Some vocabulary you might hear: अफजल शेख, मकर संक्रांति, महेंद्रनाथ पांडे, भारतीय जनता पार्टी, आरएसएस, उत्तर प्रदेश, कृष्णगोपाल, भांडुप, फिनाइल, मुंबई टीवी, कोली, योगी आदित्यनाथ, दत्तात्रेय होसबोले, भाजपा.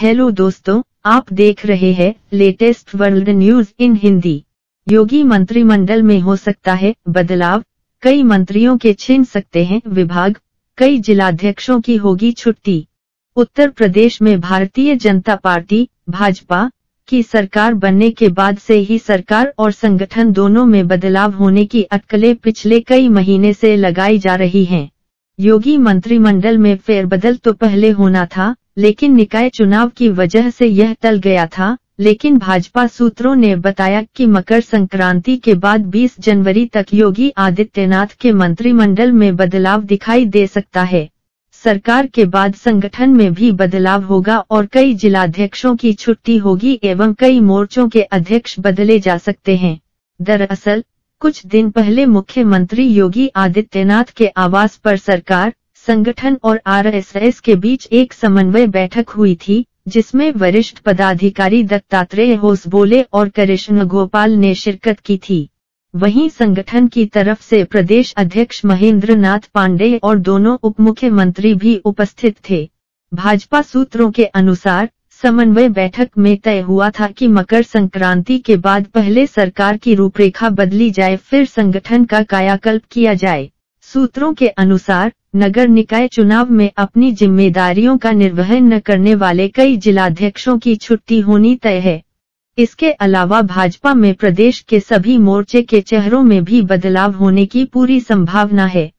Hello दोस्तों, आप देख रहे हैं latest world news in Hindi. Yogi मंत्रिमंडल में हो सकता है बदलाव, कई मंत्रियों के छीन सकते हैं विभाग, कई जिलाध्यक्षों की होगी छुट्टी। उत्तर प्रदेश में भारतीय जनता पार्टी भाजपा की सरकार बनने के बाद से ही सरकार और संगठन दोनों में बदलाव होने की अटकलें पिछले कई महीने से लगाई जा रही हैं। योगी मंत्रिमंडल में फेरबदल तो पहले होना था, लेकिन निकाय चुनाव की वजह से यह टल गया था। लेकिन भाजपा सूत्रों ने बताया कि मकर संक्रांति के बाद 20 जनवरी तक योगी आदित्यनाथ के मंत्रिमंडल में बदलाव दिखाई दे सकता है। सरकार के बाद संगठन में भी बदलाव होगा और कई जिलाध्यक्षों की छुट्टी होगी एवं कई मोर्चों के अध्यक्ष बदले जा सकते हैं। दरअसल कुछ दिन पहले मुख्यमंत्री योगी आदित्यनाथ के आवास पर सरकार, संगठन और आरएसएस के बीच एक समन्वय बैठक हुई थी, जिसमें वरिष्ठ पदाधिकारी दत्तात्रेय होसबोले और कृष्णगोपाल ने शिरकत की थी। वहीं संगठन की तरफ से प्रदेश अध्यक्ष महेंद्रनाथ पांडे और दोनों उपमुख्यमंत्री भी उपस्थित थे। भाजपा सूत्रों के अनुसार समन्वय बैठक में तय हुआ था कि मकर संक्रांति के बाद पहले सरकार की रूपरेखा बदली जाए, फिर संगठन का कायाकल्प किया जाए। सूत्रों के अनुसार नगर निकाय चुनाव में अपनी जिम्मेदारियों का निर्वहन न करने वाले कई जिलाध्यक्षों की छुट्टी होनी तय है। इसके अलावा भाजपा में प्रदेश के सभी मोर्चे के चेहरों में भी बदलाव होने की पूरी संभावना है।